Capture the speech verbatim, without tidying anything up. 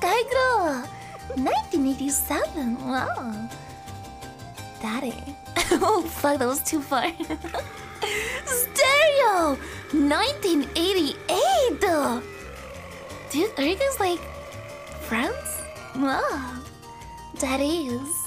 Skyclaw! nineteen eighty-seven, wow! Daddy. Oh, fuck, that was too far. Stereo! nineteen eighty-eight! Dude, are you guys like friends? Wow. Daddy is.